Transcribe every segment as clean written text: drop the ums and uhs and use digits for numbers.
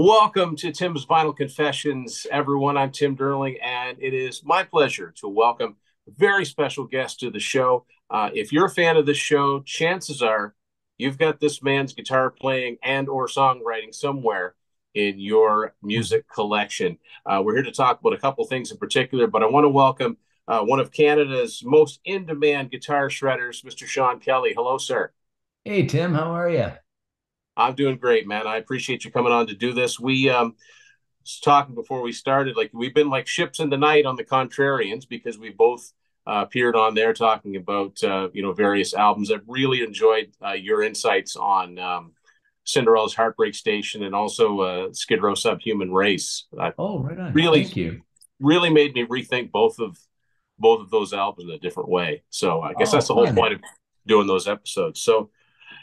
Welcome to Tim's Vinyl Confessions, everyone. I'm Tim Durling, and it is my pleasure to welcome a very special guest to the show. If you're a fan of this show, chances are you've got this man's guitar playing and or songwriting somewhere in your music collection. We're here to talk about a couple things in particular, but I want to welcome one of Canada's most in-demand guitar shredders, Mr. Sean Kelly. Hello, sir. Hey, Tim. How are you? I'm doing great, man. I appreciate you coming on to do this. We was talking before we started, like we've been like ships in the night on the Contrarians because we both appeared on there talking about, you know, various albums. I've really enjoyed your insights on Cinderella's Heartbreak Station and also Skid Row Subhuman Race. Oh, right on. Really, thank you. Really made me rethink both of those albums in a different way. So I guess that's the whole point of doing those episodes. So.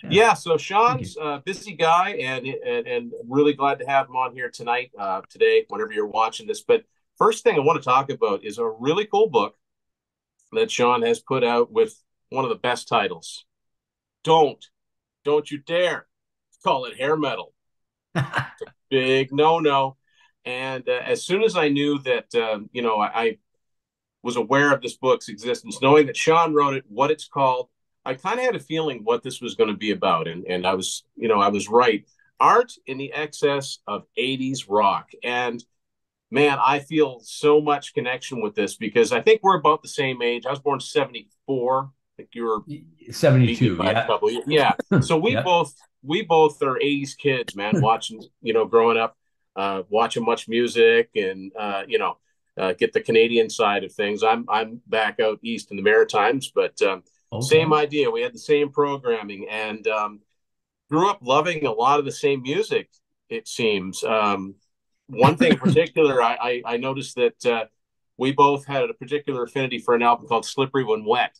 Yeah, so Sean's a busy guy, and really glad to have him on here tonight, today, whenever you're watching this. But first thing I want to talk about is a really cool book that Sean has put out with one of the best titles. Don't you dare call it hair metal. It's a big no-no. And as soon as I knew that, you know, I was aware of this book's existence, knowing that Sean wrote it, what it's called, I kind of had a feeling what this was going to be about, and I was, you know, I was right. Art in the Excess of 80s Rock. And, man, I feel so much connection with this because I think we're about the same age. I was born in 74. I think you were 72. Yeah. Probably. Yeah. So we both are 80s kids, man, watching, you know, growing up, watching Much Music and, you know, get the Canadian side of things. I'm back out east in the Maritimes, but okay. Same idea. We had the same programming and grew up loving a lot of the same music, it seems. One thing in particular, I noticed that we both had a particular affinity for an album called Slippery When Wet.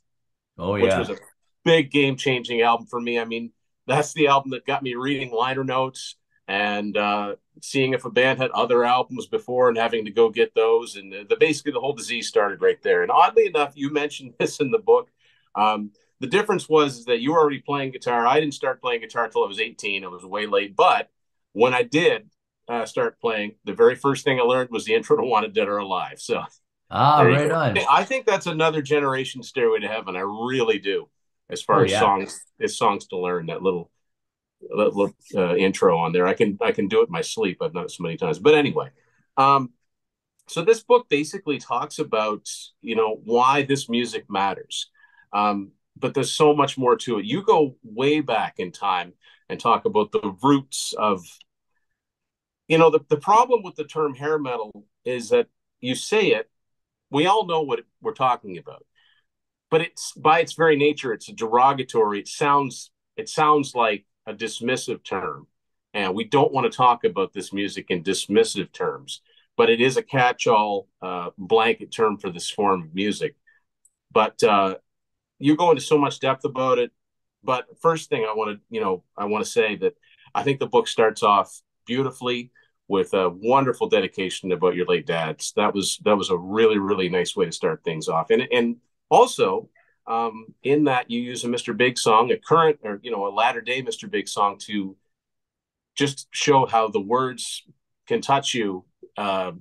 Oh, yeah. Which was a big game-changing album for me. I mean, that's the album that got me reading liner notes and seeing if a band had other albums before and having to go get those. And basically the whole disease started right there. And oddly enough, you mentioned this in the book. The difference was that you were already playing guitar. I didn't start playing guitar until I was 18. I was way late. But when I did start playing, the very first thing I learned was the intro to Wanted Dead or Alive. So right on. I think that's another generation stairway to heaven. I really do. As far as songs to learn, that little intro on there. I can do it in my sleep. I've done it so many times. But anyway, so this book basically talks about, you know, why this music matters. But there's so much more to it. You go way back in time and talk about the roots of, you know, the problem with the term hair metal is that you say it, we all know what we're talking about, but it's by its very nature, it's a derogatory. It sounds like a dismissive term, and we don't want to talk about this music in dismissive terms, but it is a catch-all blanket term for this form of music. But, you go into so much depth about it, but first thing I want to say that I think the book starts off beautifully with a wonderful dedication about your late dads. That was a really, really nice way to start things off. And also in that you use a Mr. Big song, a current or, you know, a latter day Mr. Big song to just show how the words can touch you at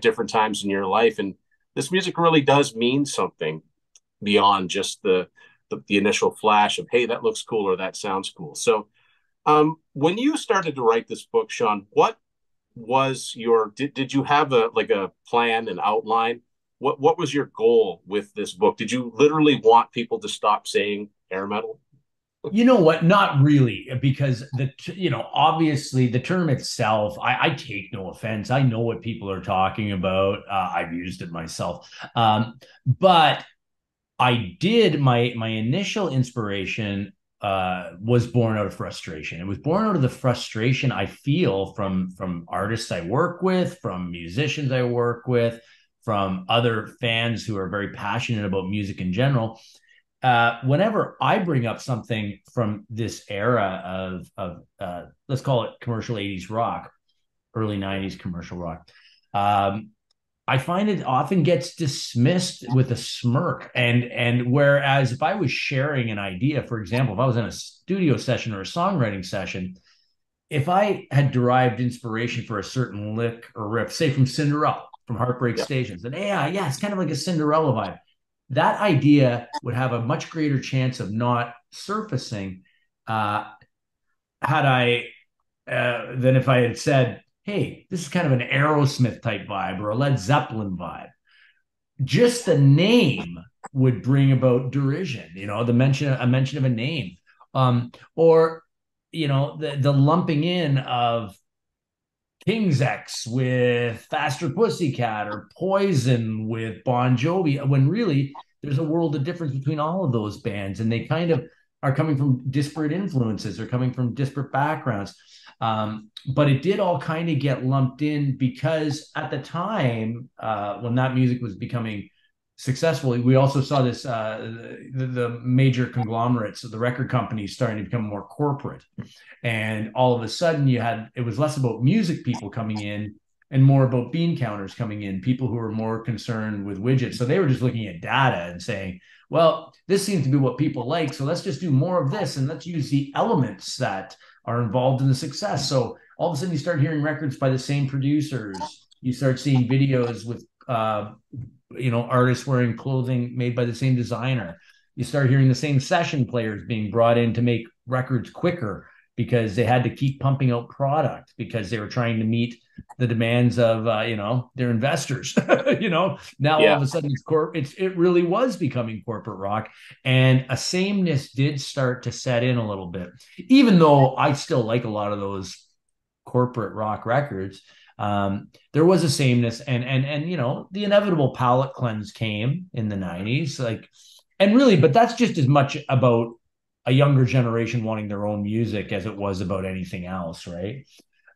different times in your life. And this music really does mean something beyond just the initial flash of, hey, that looks cool or that sounds cool. So when you started to write this book, Sean, what was your, did you have a plan, an outline? What was your goal with this book? Did you literally want people to stop saying hair metal? You know what? Not really, because you know, obviously the term itself, I take no offense. I know what people are talking about. I've used it myself. But I did, my initial inspiration was born out of frustration. It was born out of the frustration I feel from artists I work with, from musicians I work with, from other fans who are very passionate about music in general. Whenever I bring up something from this era of let's call it commercial 80s rock, early 90s commercial rock, I find it often gets dismissed with a smirk. And whereas if I was sharing an idea, for example, if I was in a studio session or a songwriting session, if I had derived inspiration for a certain lick or riff, say from Cinderella, from Heartbreak Station, then yeah, it's kind of like a Cinderella vibe. That idea would have a much greater chance of not surfacing than if I had said, hey, this is kind of an Aerosmith type vibe or a Led Zeppelin vibe. Just the name would bring about derision, you know, a mention of a name, or, you know, the lumping in of King's X with Faster Pussycat or Poison with Bon Jovi, when really there's a world of difference between all of those bands, and they kind of are coming from disparate influences, they're coming from disparate backgrounds. But it did all kind of get lumped in because at the time, when that music was becoming successful, we also saw this, the major conglomerates of the record companies starting to become more corporate. And all of a sudden it was less about music people coming in and more about bean counters coming in, people who were more concerned with widgets. So they were just looking at data and saying, well, this seems to be what people like, so let's just do more of this. And let's use the elements that are involved in the success. So all of a sudden you start hearing records by the same producers. You start seeing videos with, artists wearing clothing made by the same designer. You start hearing the same session players being brought in to make records quicker because they had to keep pumping out product because they were trying to meet the demands of, their investors, All of a sudden it really was becoming corporate rock, and a sameness did start to set in a little bit, even though I still like a lot of those corporate rock records. There was a sameness, and the inevitable palate cleanse came in the 90s, but that's just as much about a younger generation wanting their own music as it was about anything else, right?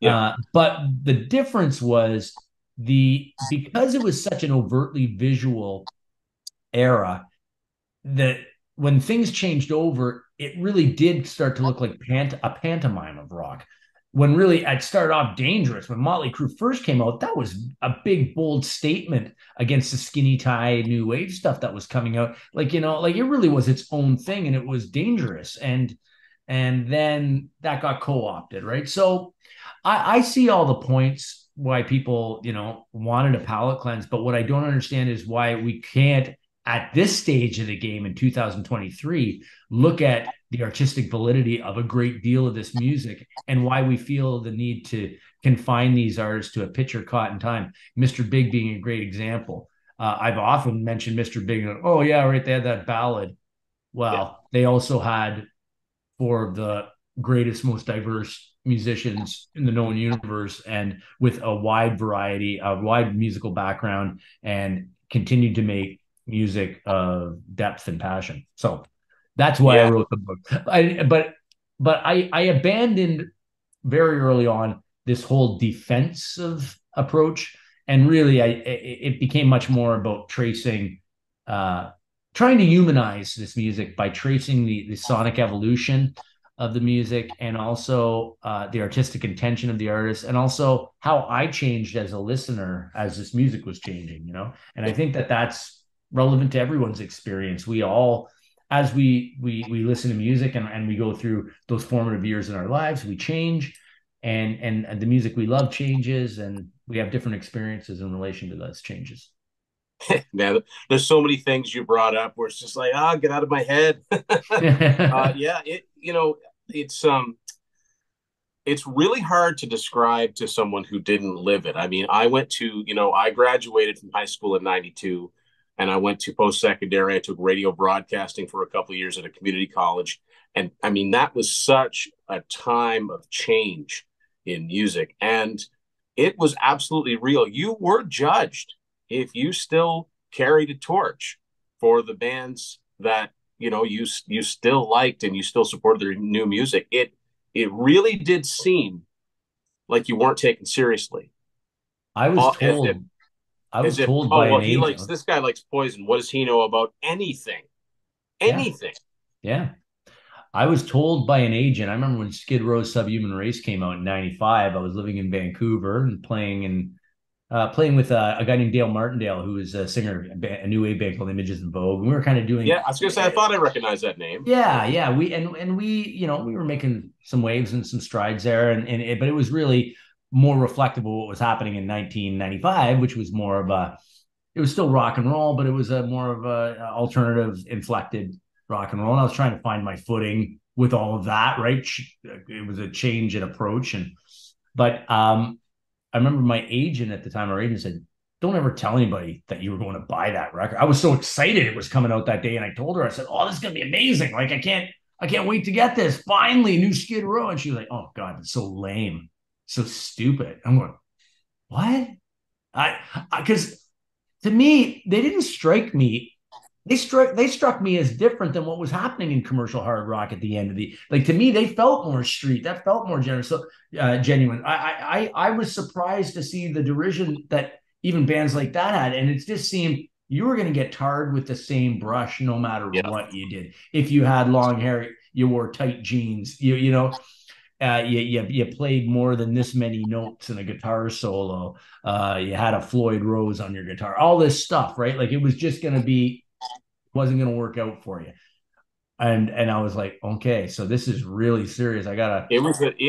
Yeah. But the difference was because it was such an overtly visual era that when things changed over, it really did start to look like a pantomime of rock. When really I'd start off dangerous. When Motley Crue first came out, that was a big, bold statement against the skinny tie, new wave stuff that was coming out. It really was its own thing, and it was dangerous. And then that got co-opted, right? So I see all the points why people, wanted a palate cleanse. But what I don't understand is why we can't, at this stage of the game in 2023, look at the artistic validity of a great deal of this music and why we feel the need to confine these artists to a picture caught in time. Mr. Big being a great example. I've often mentioned Mr. Big. Oh yeah, right. They had that ballad. Well, They also had four of the greatest, most diverse musicians in the known universe, and with a wide variety, a wide musical background, and continued to make music of depth and passion. So that's why I wrote the book. But I abandoned very early on this whole defensive approach, and really it became much more about tracing, trying to humanize this music by tracing the sonic evolution of the music, and also the artistic intention of the artist, and also how I changed as a listener as this music was changing, And I think that's relevant to everyone's experience. We all, as we listen to music and we go through those formative years in our lives, we change, and the music we love changes, and we have different experiences in relation to those changes. Now, there's so many things you brought up where it's just like, get out of my head. It's really hard to describe to someone who didn't live it. I mean, I graduated from high school in 92. And I went to post-secondary. I took radio broadcasting for a couple of years at a community college. And I mean, that was such a time of change in music. And it was absolutely real. You were judged if you still carried a torch for the bands that, you still liked and you still supported their new music. It really did seem like you weren't taken seriously. I was told... this guy likes Poison. What does he know about anything? Anything. Yeah. I was told by an agent. I remember when Skid Row Subhuman Race came out in 95, I was living in Vancouver and playing in playing with a guy named Dale Martindale, who is a singer, a new wave band called Images in Vogue. And we were kind of doing... Yeah, I was going to say, I thought I recognized that name. Yeah. We you know, we were making some waves and some strides there, but it was really more reflective of what was happening in 1995, which was more of a... It was still rock and roll, but it was more of a alternative, inflected rock and roll. And I was trying to find my footing with all of that, right? It was a change in approach. But I remember my agent at the time, our agent said, don't ever tell anybody that you were going to buy that record. I was so excited it was coming out that day. And I told her, I said, oh, this is going to be amazing. Like, I can't wait to get this. Finally, new Skid Row. And she was like, oh God, it's so lame. So stupid. I'm going, what? Because to me, they didn't strike me. They struck me as different than what was happening in commercial hard rock at the end of the, like, to me, they felt more street, that felt more generous, genuine. I was surprised to see the derision that even bands like that had. And it just seemed you were going to get tarred with the same brush, no matter what you did. If you had long hair, you wore tight jeans, you played more than this many notes in a guitar solo. You had a Floyd Rose on your guitar, all this stuff, right? Like, it was just going to be, wasn't going to work out for you. And I was like, okay, so this is really serious. The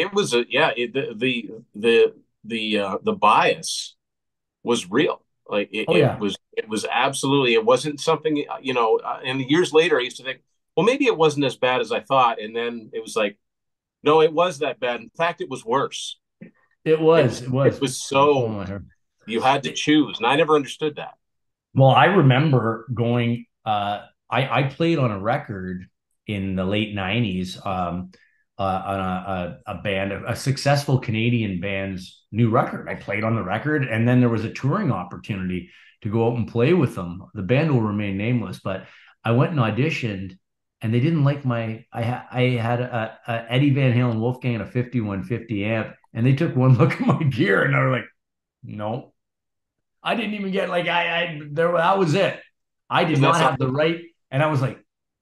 bias was real. Like it was absolutely, it wasn't something, you know, and years later I used to think, well, maybe it wasn't as bad as I thought. And then it was like, no, it was that bad. In fact, it was worse. It was so, you had to choose. And I never understood that. Well, I remember going, I played on a record in the late 90s on a band, a successful Canadian band's new record. I played on the record, and then there was a touring opportunity to go out and play with them. The band will remain nameless, but I went and auditioned, and they didn't like my... I had a Eddie Van Halen Wolfgang and a 5150 amp, and they took one look at my gear, and they were like, no. I didn't even get, like, there. That was it. I did not have the right, and I was like,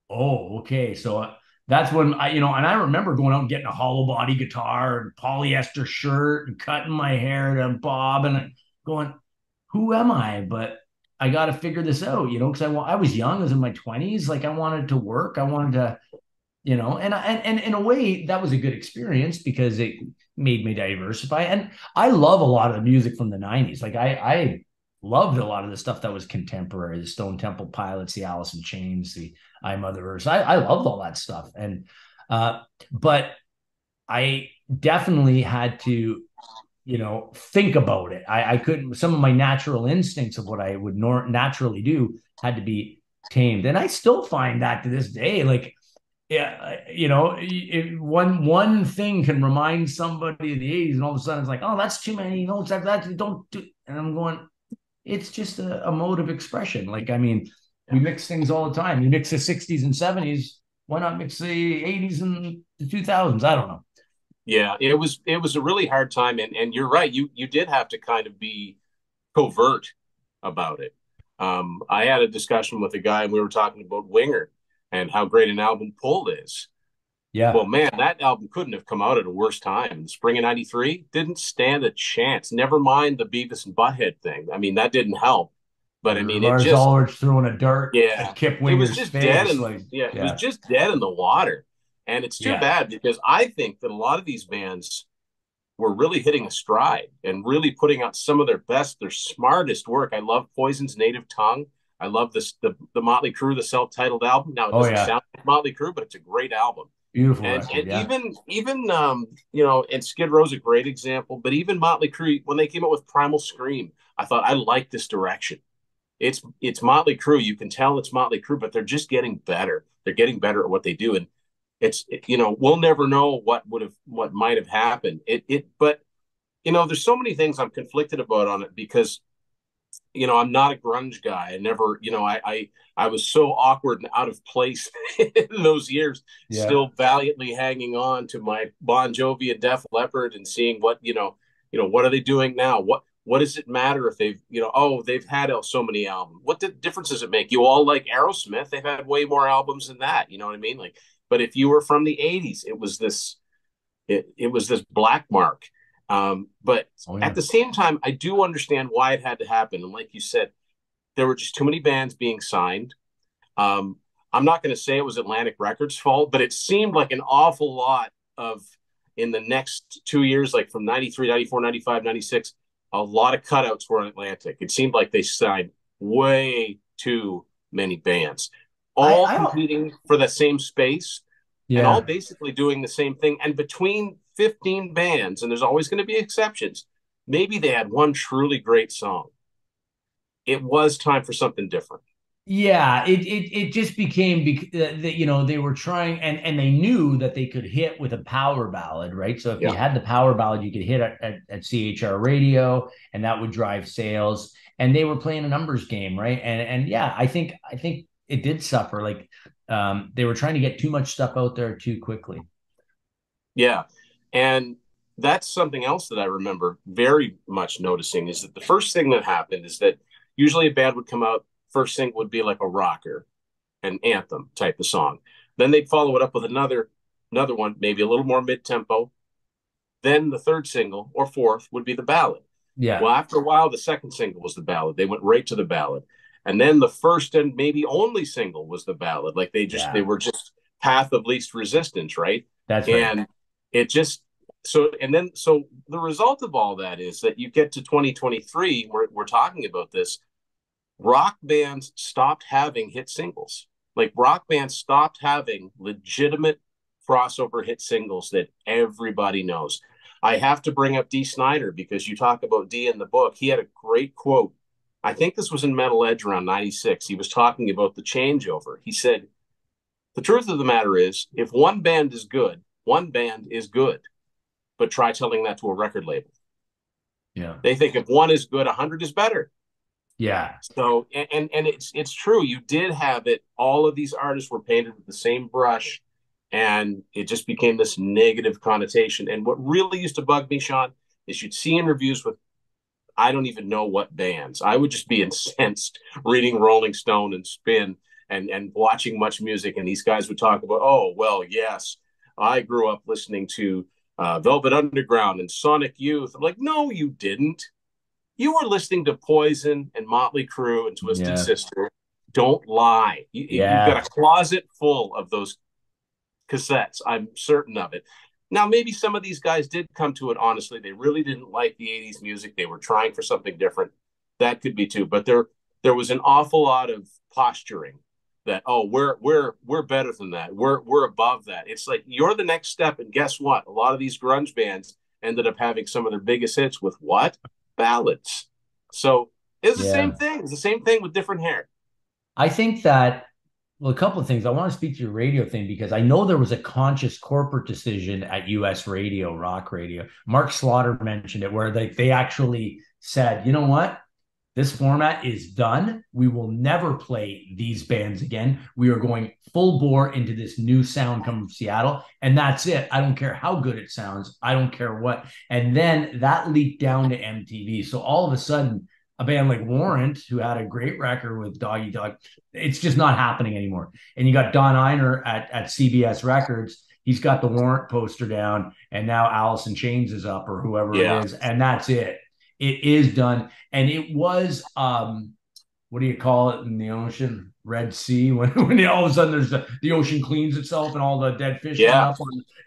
oh, okay. So that's when I, you know, and I remember going out and getting a hollow body guitar and polyester shirt and cutting my hair to bob and going, who am I? But I got to figure this out, you know, because I was young, I was in my 20s. Like, I wanted to work. I wanted to, you know, and in a way that was a good experience because it made me diversify. And I love a lot of the music from the 90s. Like, I loved a lot of the stuff that was contemporary, the Stone Temple Pilots, the Alice in Chains, the I Mother Earth. I loved all that stuff. And, but I definitely had to, you know, think about it. I couldn't, some of my natural instincts of what I would naturally do had to be tamed. And I still find that to this day, like, yeah, you know, one thing can remind somebody of the 80s, and all of a sudden it's like, oh, that's too many notes. That don't do. And I'm going, it's just a mode of expression. Like, I mean, we mix things all the time. You mix the 60s and 70s. Why not mix the 80s and the 2000s? I don't know. Yeah, it was a really hard time, and you're right. You did have to kind of be covert about it. I had a discussion with a guy, and we were talking about Winger and how great an album Pull is. Yeah. Well, man, that album couldn't have come out at a worse time. The spring of 93 didn't stand a chance. Never mind the Beavis and Butthead thing. I mean, that didn't help. But I mean, Lars it just... Ulrich throwing a dart at Kip Winger's face. It was just dead in, like, it was just dead in the water. And it's too bad, because I think that a lot of these bands were really hitting a stride and really putting out some of their best, their smartest work. I love Poison's Native Tongue. I love this, the Motley Crue, the self-titled album. Now, it doesn't sound like Motley Crue, but it's a great album. Beautiful record, and even you know, and Skid Row's a great example, but even Motley Crue, when they came out with Primal Scream, I thought, I like this direction. It's Motley Crue. You can tell it's Motley Crue, but they're just getting better. They're getting better at what they do, and it's, you know, we'll never know what might have happened. But you know, there's so many things I'm conflicted about on it, because, you know, I'm not a grunge guy. I never, you know, I was so awkward and out of place in those years, still valiantly hanging on to my Bon Jovi and Def Leppard and seeing what, you know, what are they doing now? What does it matter if they've, you know, oh, they've had so many albums. What difference does it make? You all like Aerosmith. They've had way more albums than that. You know what I mean? Like, but if you were from the 80s, it was this black mark. But at the same time, I do understand why it had to happen. And like you said, there were just too many bands being signed. I'm not going to say it was Atlantic Records' fault, but it seemed like an awful lot of, in the next 2 years, like from 93, 94, 95, 96, a lot of cutouts were on Atlantic. It seemed like they signed way too many bands, all competing for the same space, and all basically doing the same thing. And between 15 bands, and there's always going to be exceptions, maybe they had one truly great song. It was time for something different. Yeah, it just became, you know, they were trying, and they knew that they could hit with a power ballad, right? So if you had the power ballad, you could hit at CHR radio, and that would drive sales. And they were playing a numbers game, right? And yeah, I think it did suffer. Like they were trying to get too much stuff out there too quickly. Yeah, and that's something else that I remember very much noticing is that the first thing that happened is that usually a band would come out. First thing would be like a rocker, an anthem type of song. Then they'd follow it up with another one, maybe a little more mid-tempo. Then the third single or fourth would be the ballad. Yeah. Well, after a while, the second single was the ballad. They went right to the ballad. And then the first and maybe only single was the ballad. Like they were just path of least resistance, right? That's right. And it just, so the result of all that is that you get to 2023, we're talking about this, rock bands stopped having hit singles. Like rock bands stopped having legitimate crossover hit singles that everybody knows. I have to bring up Dee Snider because you talk about Dee in the book. He had a great quote. I think this was in Metal Edge around 96. He was talking about the changeover. He said, the truth of the matter is, if one band is good, one band is good. But try telling that to a record label. Yeah. They think if one is good, 100 is better. Yeah. So, and it's true. You did have it. All of these artists were painted with the same brush, and it just became this negative connotation. And what really used to bug me, Sean, is you'd see interviews with, I don't even know what bands. I would just be incensed reading Rolling Stone and Spin and watching Much Music. And these guys would talk about, oh, well, yes, I grew up listening to Velvet Underground and Sonic Youth. I'm like, no, you didn't. You were listening to Poison and Motley Crue and Twisted Sister. Don't lie. You've got a closet full of those cassettes. I'm certain of it. Now, maybe some of these guys did come to it honestly. They really didn't like the 80s music. They were trying for something different. That could be too. But there was an awful lot of posturing that, oh, we're better than that. We're above that. It's like you're the next step. And guess what? A lot of these grunge bands ended up having some of their biggest hits with what? Ballads. So it's the same thing. It's the same thing with different hair. I think that, well, a couple of things. I want to speak to your radio thing because I know there was a conscious corporate decision at US radio, rock radio. Mark Slaughter mentioned it, where they actually said, you know what? This format is done. We will never play these bands again. We are going full bore into this new sound coming from Seattle, and that's it. I don't care how good it sounds. I don't care what. And then that leaked down to MTV. So all of a sudden, a band like Warrant, who had a great record with Dog Eat Dog, it's just not happening anymore. And you got Don Einer at CBS Records. He's got the Warrant poster down, and now Alice in Chains is up or whoever it is, and that's it. It is done. And it was, what do you call it in the ocean? Red Sea. When all of a sudden there's the ocean cleans itself and all the dead fish. Yeah.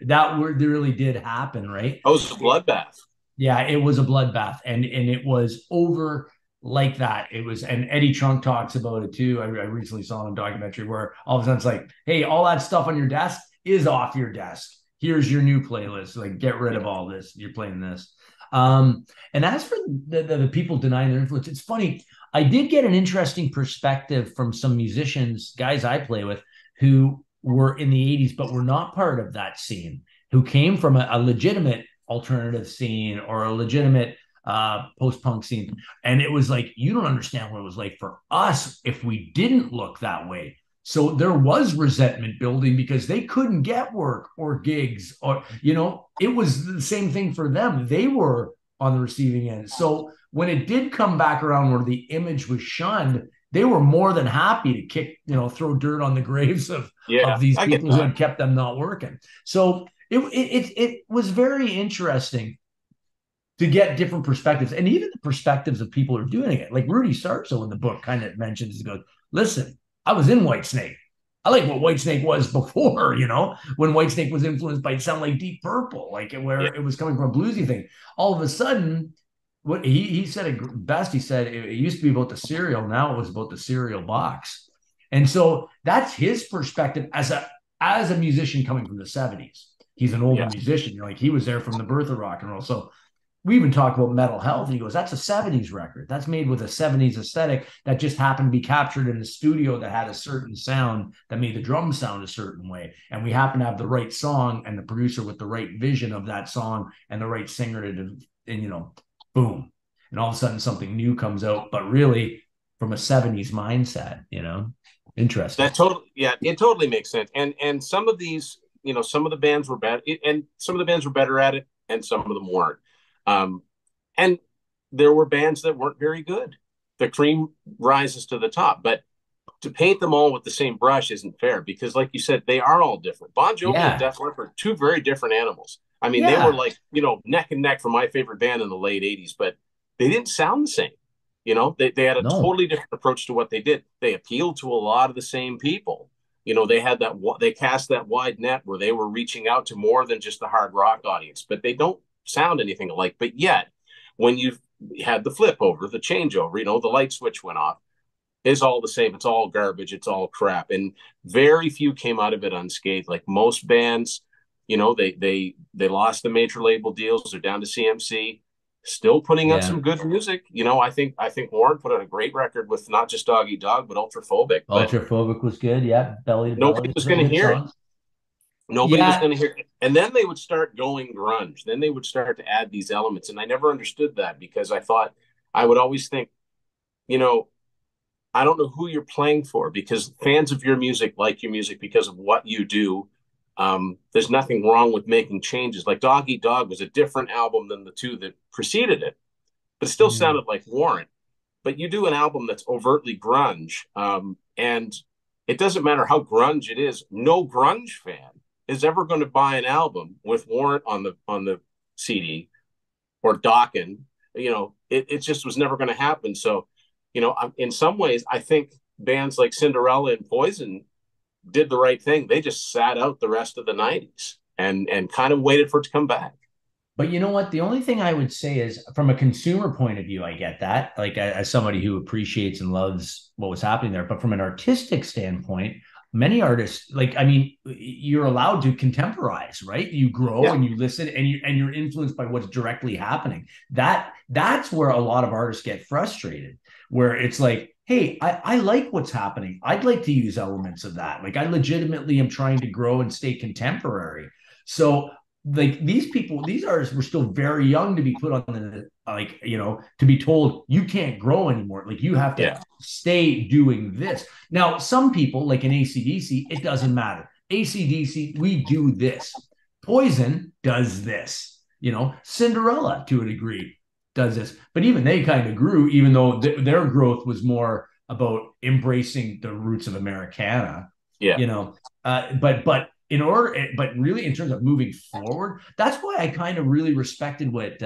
That really did happen, right? Oh, it was a bloodbath. Yeah, it was a bloodbath. And it was over like that. It was, and Eddie Trunk talks about it too. I recently saw in a documentary where all of a sudden it's like, hey, all that stuff on your desk is off your desk. Here's your new playlist. Like, get rid of all this. You're playing this. And as for the people denying their influence, it's funny. I did get an interesting perspective from some musicians, guys I play with, who were in the 80s, but were not part of that scene, who came from a legitimate alternative scene or a legitimate post-punk scene. And it was like, you don't understand what it was like for us if we didn't look that way. So there was resentment building because they couldn't get work or gigs or, you know, it was the same thing for them. They were on the receiving end. So when it did come back around where the image was shunned, they were more than happy to kick, you know, throw dirt on the graves of these people who had kept them not working. So it was very interesting. to get different perspectives, and even the perspectives of people who are doing it. Like Rudy Sarzo in the book kind of mentions, he goes, listen, I was in Whitesnake. I like what Whitesnake was before, you know, when Whitesnake was influenced by sound like Deep Purple, like where it was coming from a bluesy thing. All of a sudden, what he said it best, he said, it used to be about the cereal. Now it was about the cereal box. And so that's his perspective as a musician coming from the 70s. He's an older musician. Like he was there from the birth of rock and roll. So we even talk about Mental Health. And he goes, that's a 70s record. That's made with a 70s aesthetic that just happened to be captured in a studio that had a certain sound that made the drum sound a certain way. And we happen to have the right song and the producer with the right vision of that song and the right singer to, and, you know, boom. And all of a sudden something new comes out, but really from a 70s mindset, you know, interesting. That totally, yeah, it totally makes sense. And some of these, you know, some of the bands were bad and some of the bands were better at it and some of them weren't. And there were bands that weren't very good. The cream rises to the top, but to paint them all with the same brush isn't fair because, like you said, they are all different. Bon Jovi and Def Leppard, two very different animals. I mean, they were like, you know, neck and neck for my favorite band in the late 80s, but they didn't sound the same. You know, they had a totally different approach to what they did. They appealed to a lot of the same people. You know, they had that, they cast that wide net where they were reaching out to more than just the hard rock audience, but they don't sound anything alike. But yet when you've had the flip over, the changeover, you know, the light switch went off, is all the same. It's all garbage, it's all crap, and very few came out of it unscathed. Like most bands, you know, they lost the major label deals, they're down to CMC, still putting out some good music. You know, I think Warren put out a great record with not just Dog Eat Dog but Ultraphobic. Ultraphobic was good. Belly to Belly. Nobody was going to hear it. Nobody was going to hear it. And then they would start going grunge. Then they would start to add these elements. And I never understood that because I thought, I would always think, you know, I don't know who you're playing for because fans of your music like your music because of what you do. There's nothing wrong with making changes. Like Dog Eat Dog was a different album than the two that preceded it, but it still sounded like Warrant. But you do an album that's overtly grunge. And it doesn't matter how grunge it is. No grunge fan is ever going to buy an album with Warrant on the CD or Dokken. You know, it just was never going to happen. So, you know, in some ways, I think bands like Cinderella and Poison did the right thing. They just sat out the rest of the 90s and kind of waited for it to come back. But you know what? The only thing I would say is from a consumer point of view, I get that. Like as somebody who appreciates and loves what was happening there. But from an artistic standpoint, many artists, like, I mean, you're allowed to contemporize, right? You grow and you listen and you're influenced by what's directly happening. That's where a lot of artists get frustrated, where it's like, hey, I like what's happening. I'd like to use elements of that. Like I legitimately am trying to grow and stay contemporary. So like these artists were still very young to be put on the, like, you know, to be told you can't grow anymore. Like you have to stay doing this. Now, some people like in AC/DC, it doesn't matter. AC/DC, we do this. Poison does this, you know, Cinderella to a degree does this, but even they kind of grew, even though their growth was more about embracing the roots of Americana, you know, but really in terms of moving forward, that's why I kind of really respected what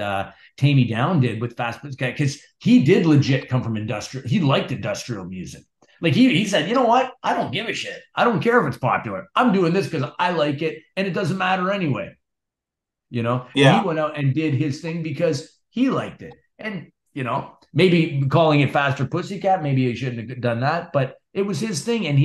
Tami Down did with Fast, because he did legit come from industrial. He liked industrial music. Like he said, you know what? I don't give a shit. I don't care if it's popular. I'm doing this because I like it and it doesn't matter anyway. You know, he went out and did his thing because he liked it. And, you know, maybe calling it Faster Pussycat, maybe he shouldn't have done that, but it was his thing. And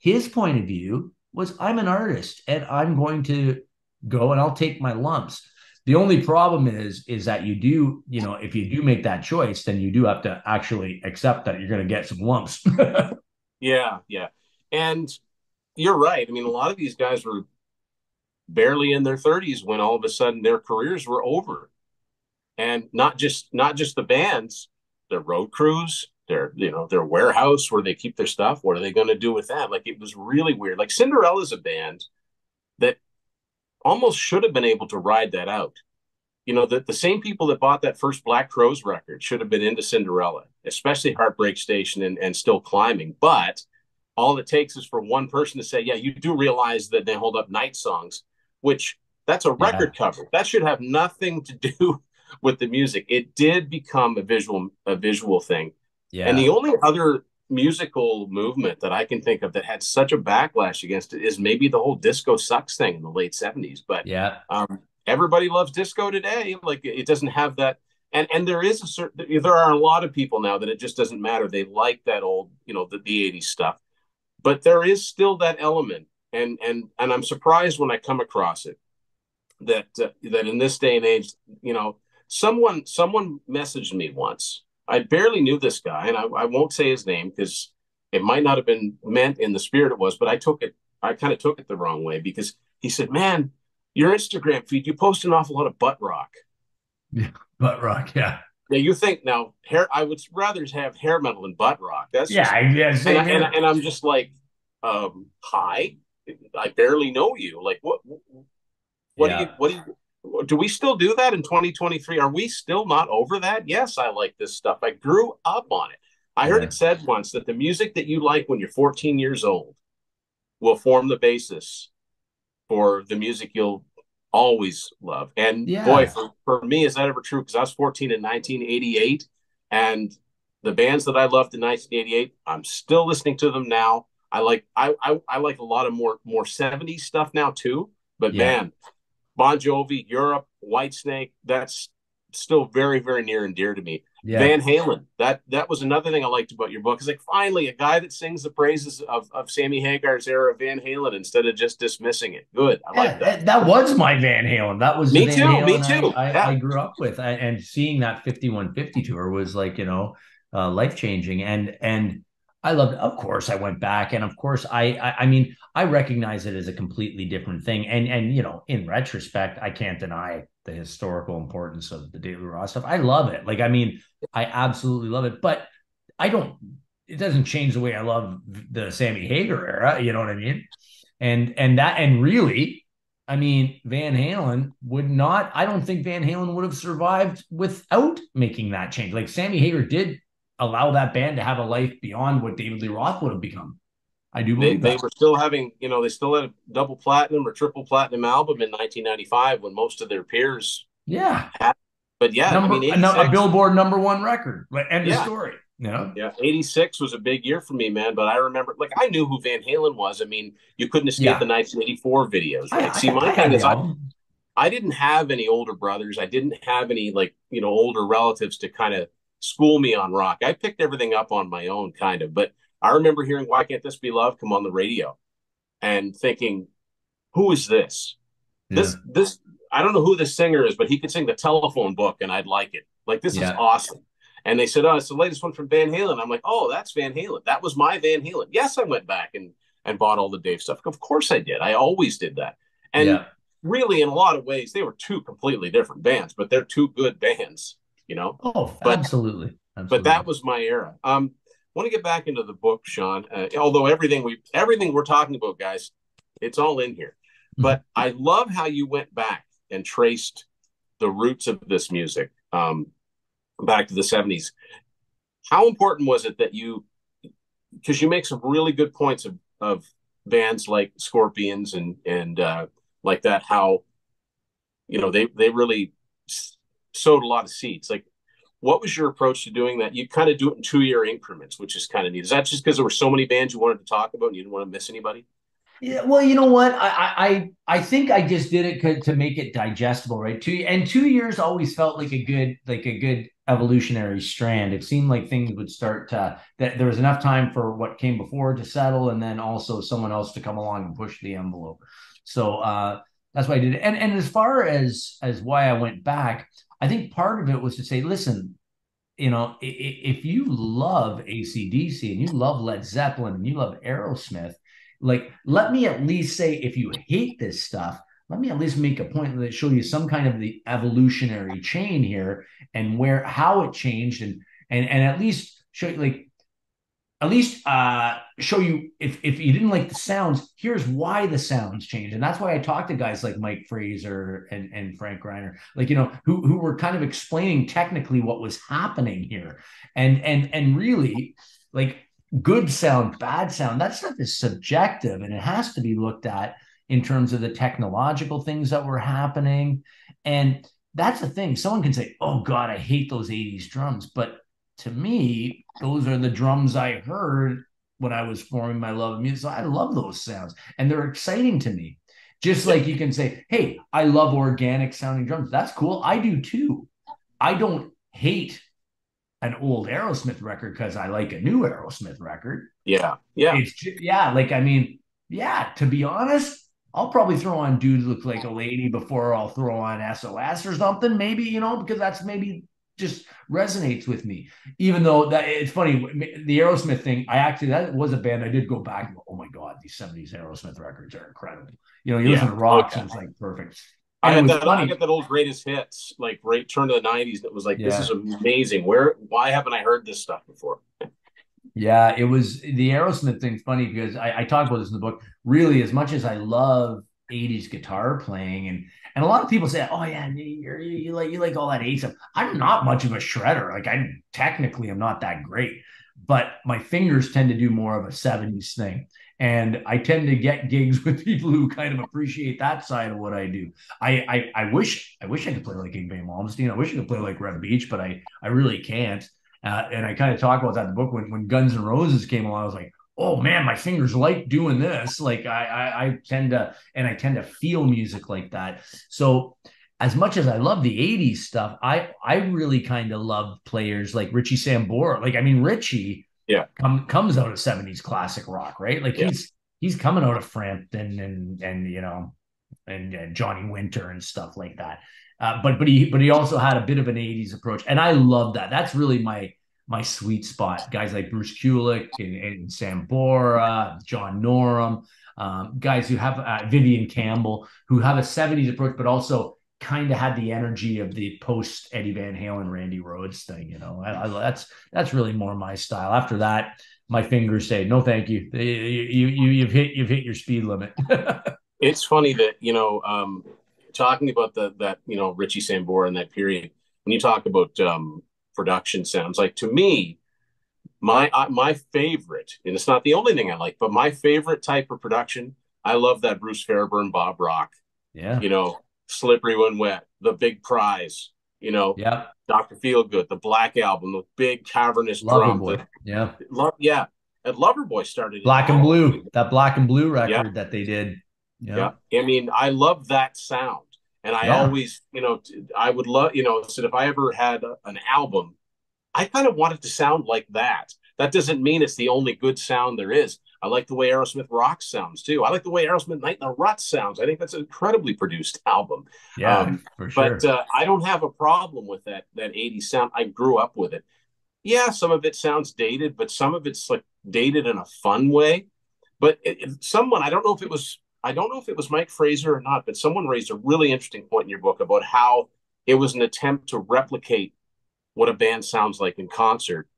his point of view was, I'm an artist and I'm going to go and I'll take my lumps. The only problem is that if you do make that choice, then you do have to actually accept that you're going to get some lumps. Yeah. And you're right. I mean, a lot of these guys were barely in their 30s when all of a sudden their careers were over. And not just the bands, their road crews, their warehouse where they keep their stuff. What are they going to do with that? Like, it was really weird. Like Cinderella's a band that almost should have been able to ride that out. You know, the same people that bought that first Black Crowes record should have been into Cinderella, especially Heartbreak Station and Still Climbing. But all it takes is for one person to say, yeah, you do realize that they hold up Night Songs, which that's a record cover. That should have nothing to do with the music. It did become a visual thing. Yeah. And the only other musical movement that I can think of that had such a backlash against it is maybe the whole disco sucks thing in the late 70s. But yeah, everybody loves disco today. Like, it doesn't have that. And there is there are a lot of people now that it just doesn't matter. They like that old, the 80s stuff. But there is still that element. And I'm surprised when I come across it that in this day and age, someone messaged me once. I barely knew this guy, and I won't say his name because it might not have been meant in the spirit it was, but I kind of took it the wrong way, because he said, "Man, your Instagram feed, you post an awful lot of butt rock." Yeah, butt rock, yeah. Yeah, you think now, I would rather have hair metal than butt rock. That's and I'm just like, hi, I barely know you. Like, what yeah. Do we still do that in 2023? Are we still not over that? Yes, I like this stuff. I grew up on it. I heard it said once that the music that you like when you're 14 years old will form the basis for the music you'll always love. And boy, for me, is that ever true? Because I was 14 in 1988, and the bands that I loved in 1988, I'm still listening to them now. I like a lot of more 70s stuff now too. But man, Bon Jovi, Europe, Whitesnake, that's still very, very near and dear to me. Yeah. Van Halen, that was another thing I liked about your book. It's like, finally, a guy that sings the praises of Sammy Hagar's era of Van Halen instead of just dismissing it. Good. I like that. That was my Van Halen. That was me, the Van Halen me too. I grew up with. And seeing that 5150 tour was like, life-changing. And I loved it. Of course, I went back, and of course, I mean, I recognize it as a completely different thing. And in retrospect, I can't deny the historical importance of the David Ross stuff. I love it. Like, I mean, I absolutely love it. But it doesn't change the way I love the Sammy Hagar era. You know what I mean? And really, I mean, Van Halen would not. I don't think Van Halen would have survived without making that change. Like, Sammy Hagar did allow that band to have a life beyond what David Lee Roth would have become. I do believe they were still having, they still had a double platinum or triple platinum album in 1995 when most of their peers. Yeah. Had, but yeah, a Billboard #1 record. End of story. Yeah. 86 was a big year for me, man. But I remember, like, I knew who Van Halen was. I mean, you couldn't escape the 1984 videos, right? I didn't have any older brothers. I didn't have any, like, older relatives to kind of school me on rock. I picked everything up on my own, kind of. But I remember hearing "Why Can't This Be Love" come on the radio, and thinking, "Who is this? This. I don't know who this singer is, but he could sing The Telephone Book, and I'd like it. Like, this is awesome." And they said, "Oh, it's the latest one from Van Halen." I'm like, "Oh, that's Van Halen. That was my Van Halen." Yes, I went back and bought all the Dave stuff. Of course, I did. I always did that. And really, in a lot of ways, they were two completely different bands, but they're two good bands. Absolutely. But that was my era. I want to get back into the book, Sean, although everything we're talking about, guys, it's all in here. But I love how you went back and traced the roots of this music back to the 70s. How important was it that because you make some really good points of bands like Scorpions and like that, how, they really sowed a lot of seeds. Like, what was your approach to doing that? You kind of do it in 2-year increments, which is kind of neat. Is that just because there were so many bands you wanted to talk about and you didn't want to miss anybody? Yeah, well, you know what? I think I just did it to make it digestible, right? 2 years always felt like a good evolutionary strand. It seemed like things would start to, that there was enough time for what came before to settle, and then also someone else to come along and push the envelope. So that's why I did it. And as far as why I went back, I think part of it was to say, listen, if you love AC/DC and you love Led Zeppelin and you love Aerosmith, like, let me at least say, if you hate this stuff, let me at least make a point that show you some kind of the evolutionary chain here and how it changed, and at least show you, like, at least show you if you didn't like the sounds, here's why the sounds changed. And that's why I talked to guys like Mike Fraser and Frank Reiner, like, who were kind of explaining technically what was happening here. And really, like, good sound, bad sound, that stuff is subjective, and it has to be looked at in terms of the technological things that were happening. And that's the thing. Someone can say, oh God, I hate those 80s drums. But to me, those are the drums I heard when I was forming my love of music. So I love those sounds and they're exciting to me. Just like you can say, hey, I love organic sounding drums. That's cool. I do too. I don't hate an old Aerosmith record because I like a new Aerosmith record. Yeah. Yeah. It's just, yeah. Like, I mean, yeah, to be honest, I'll probably throw on Dude Look Like a Lady before I'll throw on SOS or something, maybe, you know, because that's maybe just resonates with me. Even though that, it's funny, the Aerosmith thing, I actually, that was a band I did go back and go, oh my God, these 70s Aerosmith records are incredible. You know, you listen to rock and it's like perfect. I got that old greatest hits, like right turn to the 90s. That was like, this is amazing. Why haven't I heard this stuff before? Yeah, it was the Aerosmith thing. Funny because I talked about this in the book. Really, as much as I love 80s guitar playing, and a lot of people say, oh yeah, you like all that 80s stuff. I'm not much of a shredder. Like I'm not that great, but my fingers tend to do more of a 70s thing. And I tend to get gigs with people who kind of appreciate that side of what I do. I wish I could play like Ingve Malmsteen. I wish I could play like Red Beach, but I really can't. And I kind of talk about that in the book. When Guns N' Roses came along, I was like, oh man, my fingers like doing this. Like I tend to feel music like that. So as much as I love the 80s stuff, I really kind of love players like Richie Sambora. Like, I mean, Richie comes out of 70s classic rock, right? Like he's coming out of Frampton and you know, and Johnny Winter and stuff like that. But he also had a bit of an 80s approach, and I love that. That's really my sweet spot. Guys like Bruce Kulick and Sambora, John Norum, guys who have Vivian Campbell, who have a 70s approach, but also kind of had the energy of the post Eddie Van Halen, Randy Rhoads thing. You know, that's really more my style. After that, my fingers say no, thank you. You've hit your speed limit. It's funny that you know. Talking about that you know, Richie Sambora in that period, when you talk about production sounds, like to me, my favorite, and it's not the only thing I like, but my favorite type of production, I love that Bruce Fairburn, Bob Rock, you know, Slippery When Wet, The Big Prize, you know, Dr. Feelgood, the Black Album, the big cavernous drum, and Loverboy started Black and Blue, that Black and Blue record that they did. I mean, I love that sound. And I always, you know, I would love, you know, said if I ever had an album, I kind of want it to sound like that. That doesn't mean it's the only good sound there is. I like the way Aerosmith Rock sounds, too. I like the way Aerosmith Night in the Rut sounds. I think that's an incredibly produced album. Yeah, for sure. But I don't have a problem with that 80s sound. I grew up with it. Yeah, some of it sounds dated, but some of it's like dated in a fun way. But I don't know if it was Mike Fraser or not, but someone raised a really interesting point in your book about how it was an attempt to replicate what a band sounds like in concert,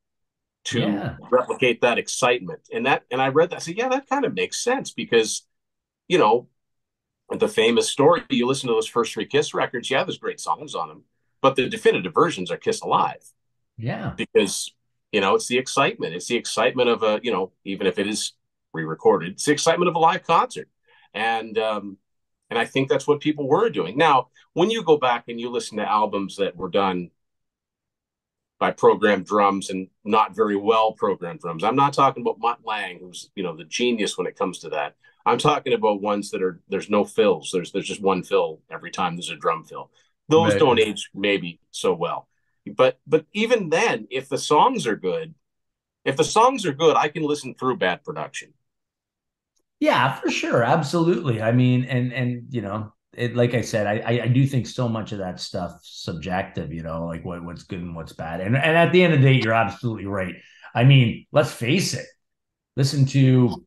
to replicate that excitement. And I read that, I said, yeah, that kind of makes sense because, you know, the famous story, you listen to those first three Kiss records, there's great songs on them, but the definitive versions are Kiss Alive. Yeah. Because, you know, it's the excitement. It's the excitement of a, you know, even if it is re-recorded, it's the excitement of a live concert. And I think that's what people were doing. Now, when you go back and you listen to albums that were done by programmed drums and not very well programmed drums, I'm not talking about Mutt Lange, who's, you know, the genius when it comes to that. I'm talking about ones that are, there's no fills. There's just one fill every time there's a drum fill. Those don't age maybe so well. But even then, if the songs are good, I can listen through bad production. Yeah, for sure. Absolutely. I mean, and you know, it, like I said, I do think so much of that stuff's subjective, you know, like what's good and what's bad. And at the end of the day, you're absolutely right. I mean, let's face it. Listen to,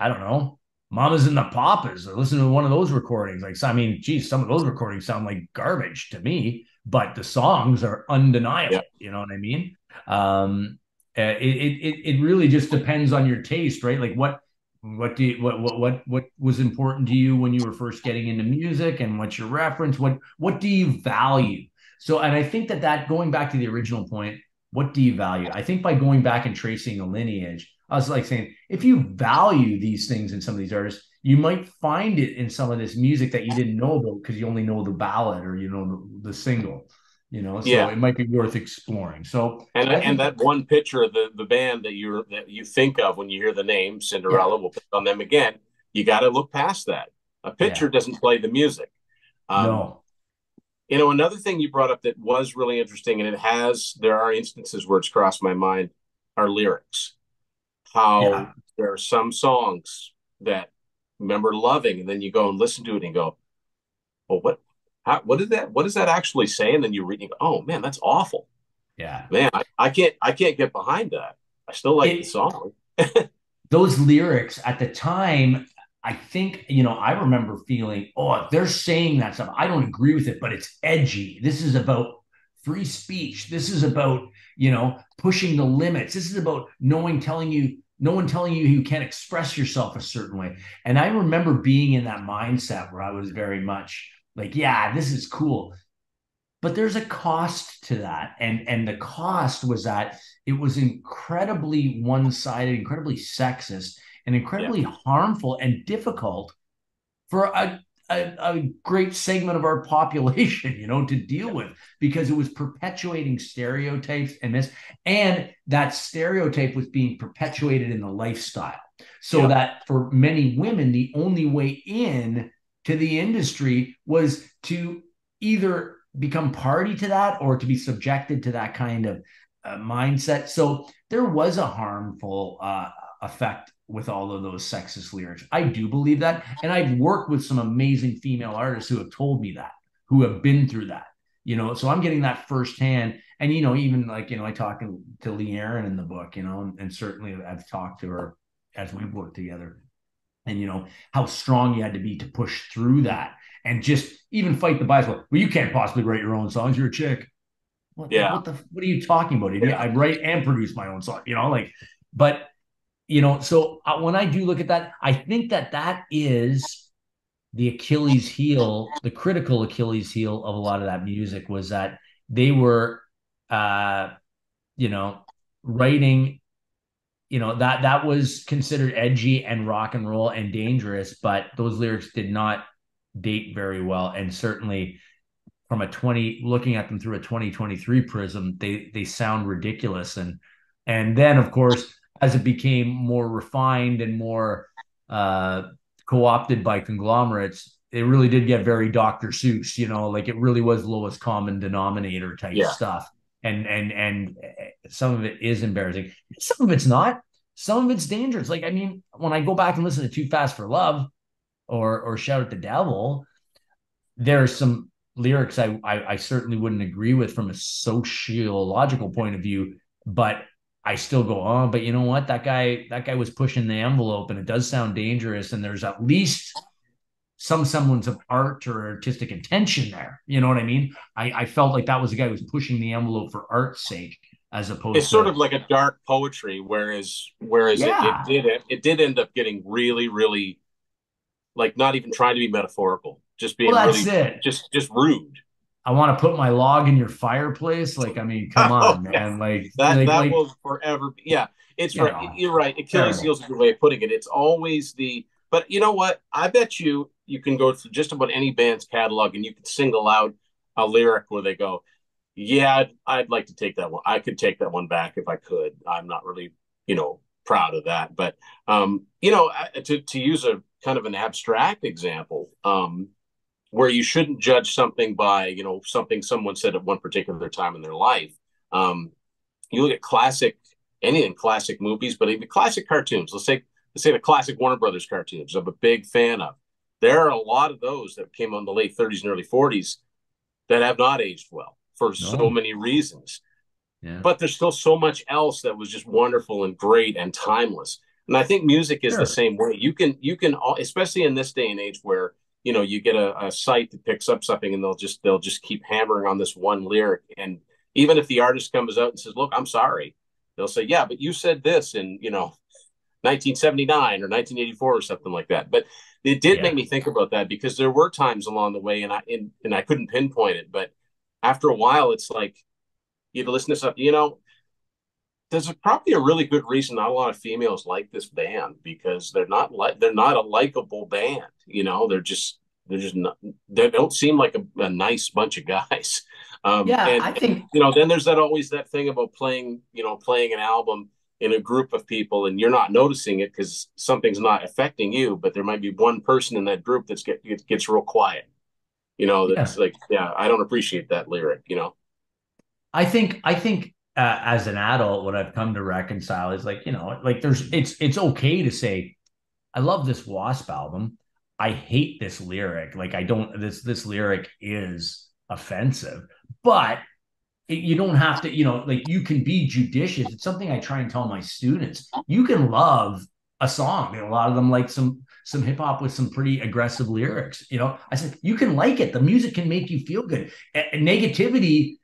I don't know, Mamas and the Papas, or listen to one of those recordings. Like, I mean, geez, some of those recordings sound like garbage to me, but the songs are undeniable. Yeah. You know what I mean? It really just depends on your taste, right? Like what was important to you when you were first getting into music, and what's your reference? What do you value? So, and I think that going back to the original point, what do you value? I think by going back and tracing a lineage, I was like saying, if you value these things in some of these artists, you might find it in some of this music that you didn't know about because you only know the ballad or, you know, the single, you know, so yeah. It might be worth exploring. So, and that one picture of the band that you think of when you hear the name Cinderella, yeah. We'll pick on them again. You got to look past that. A picture yeah. doesn't play the music. No. You know, another thing you brought up that was really interesting, and there are instances where it's crossed my mind, are lyrics. How yeah. there are some songs that I remember loving, and then you go and listen to it and go, well, what does that actually say? And then you read and you go, oh man, that's awful. Yeah. Man, I can't get behind that. I still like the song. Those lyrics at the time, I think, you know, I remember feeling, oh, if they're saying that stuff, I don't agree with it, but it's edgy. This is about free speech. This is about, you know, pushing the limits. This is about no one telling you you can't express yourself a certain way. And I remember being in that mindset where I was very much like, yeah, this is cool. But there's a cost to that. And the cost was that it was incredibly one-sided, incredibly sexist, and incredibly yeah. harmful and difficult for a great segment of our population, you know, to deal yeah. with, because it was perpetuating stereotypes and this, and that stereotype was being perpetuated in the lifestyle. So yeah. that for many women, the only way in to the industry was to either become party to that or to be subjected to that kind of mindset. So there was a harmful effect with all of those sexist lyrics. I do believe that. And I've worked with some amazing female artists who have told me that, who have been through that, you know, so I'm getting that firsthand. And, you know, even like, you know, I talk to Lee Aaron in the book, you know, and certainly I've talked to her as we've worked together, and, you know, how strong you had to be to push through that and just even fight the bias. Well, you can't possibly write your own songs. You're a chick. What are you talking about? Yeah. I write and produce my own song, you know, like, but, you know, so when I do look at that, I think that is the Achilles heel, the critical Achilles heel of a lot of that music, was that they were, you know, writing, you know, that was considered edgy and rock and roll and dangerous, but those lyrics did not date very well. And certainly from looking at them through a 2023 prism, they sound ridiculous. And then of course, as it became more refined and more co-opted by conglomerates, it really did get very Dr. Seuss, you know, like it really was lowest common denominator type yeah. stuff. And some of it is embarrassing. Some of it's not. Some of it's dangerous. Like, I mean, when I go back and listen to Too Fast for Love or Shout at the Devil, there are some lyrics I certainly wouldn't agree with from a sociological point of view, but I still go on, but you know what? That guy was pushing the envelope, and it does sound dangerous. And there's at least some semblance of art or artistic intention there. You know what I mean? I felt like that was the guy who was pushing the envelope for art's sake, as opposed it's to sort of like a dark poetry. Whereas yeah. it did end up getting really, really, like, not even trying to be metaphorical, just being just rude. I want to put my log in your fireplace. Like, I mean, come on, man. Like that will forever be. Yeah, it's yeah. right. You're right. Achilles heel's a good way of putting it. It's always but you know what? I bet you can go through just about any band's catalog and you can single out a lyric where they go, yeah, I'd like to take that one. I could take that one back if I could. I'm not really, you know, proud of that. But, you know, to use a kind of an abstract example, where you shouldn't judge something by, you know, something someone said at one particular time in their life. You look at classic movies, but even classic cartoons. Let's say the classic Warner Brothers cartoons I'm a big fan of. There are a lot of those that came out in the late 30s and early 40s that have not aged well for so many reasons. Yeah. But there's still so much else that was just wonderful and great and timeless. And I think music is the same way. You can, especially in this day and age where, you know, you get a site that picks up something and they'll just keep hammering on this one lyric. And even if the artist comes out and says, look, I'm sorry, they'll say, yeah, but you said this in, you know, 1979 or 1984 or something like that. But it did make me think about that, because there were times along the way and I couldn't pinpoint it. But after a while, it's like, you listen to something, you know, there's probably a really good reason not a lot of females like this band, because they're not a likable band. You know, they're just not, they don't seem like a nice bunch of guys. I think, you know, then there's always that thing about playing an album in a group of people and you're not noticing it because something's not affecting you, but there might be one person in that group that's gets real quiet. You know, that's like, yeah, I don't appreciate that lyric, you know? I think as an adult, what I've come to reconcile is like, you know, like it's okay to say, I love this Wasp album. I hate this lyric. Like this lyric is offensive, but you don't have to, you know, like you can be judicious. It's something I try and tell my students. You can love a song. And a lot of them like some hip hop with some pretty aggressive lyrics. You know, I said, you can like it. The music can make you feel good. Negativity,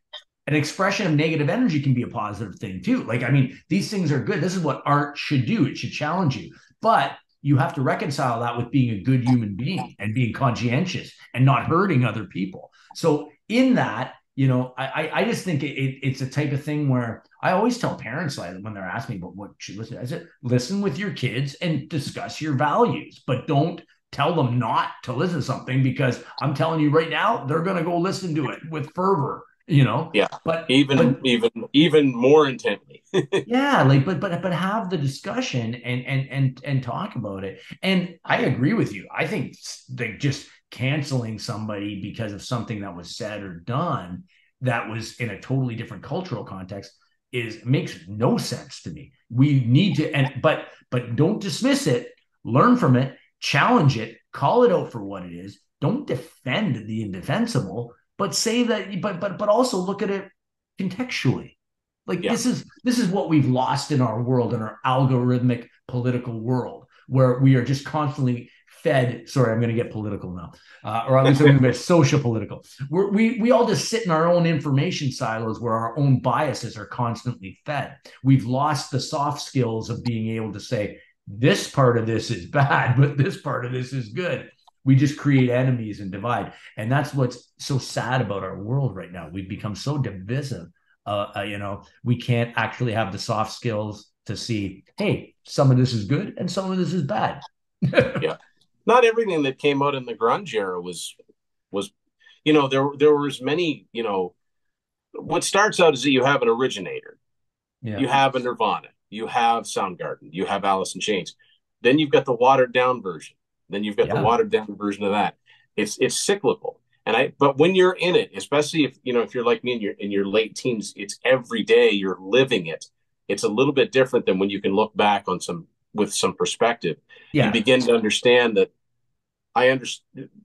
an expression of negative energy can be a positive thing too. Like, I mean, these things are good. This is what art should do. It should challenge you, but you have to reconcile that with being a good human being and being conscientious and not hurting other people. So in that, you know, I just think it's a type of thing where I always tell parents, like, when they're asking me about what should listen to, I said, listen with your kids and discuss your values, but don't tell them not to listen to something, because I'm telling you right now, they're going to go listen to it with fervor, you know? Yeah. But even more intently. Yeah. Like, but have the discussion and talk about it. And I agree with you. I think just canceling somebody because of something that was said or done that was in a totally different cultural context makes no sense to me. We need to, but don't dismiss it, learn from it, challenge it, call it out for what it is. Don't defend the indefensible, but say that, but also look at it contextually. Like this is what we've lost in our world, in our algorithmic political world, where we are just constantly fed. Sorry, I'm going to get political now, or at least I'm going to get social political. We all just sit in our own information silos where our own biases are constantly fed. We've lost the soft skills of being able to say, this part of this is bad, but this part of this is good. We just create enemies and divide. And that's what's so sad about our world right now. We've become so divisive. You know, we can't actually have the soft skills to see, hey, some of this is good and some of this is bad. Yeah. Not everything that came out in the grunge era was, you know, there were as many, you know, what starts out is that you have an originator, you have a Nirvana, you have Soundgarden, you have Alice in Chains. Then you've got the watered down version. Then you've got the watered down version of that. It's cyclical. But when you're in it, especially if you're like me and you're in your late teens, it's every day you're living it. It's a little bit different than when you can look back on with some perspective. Yeah. You begin to understand that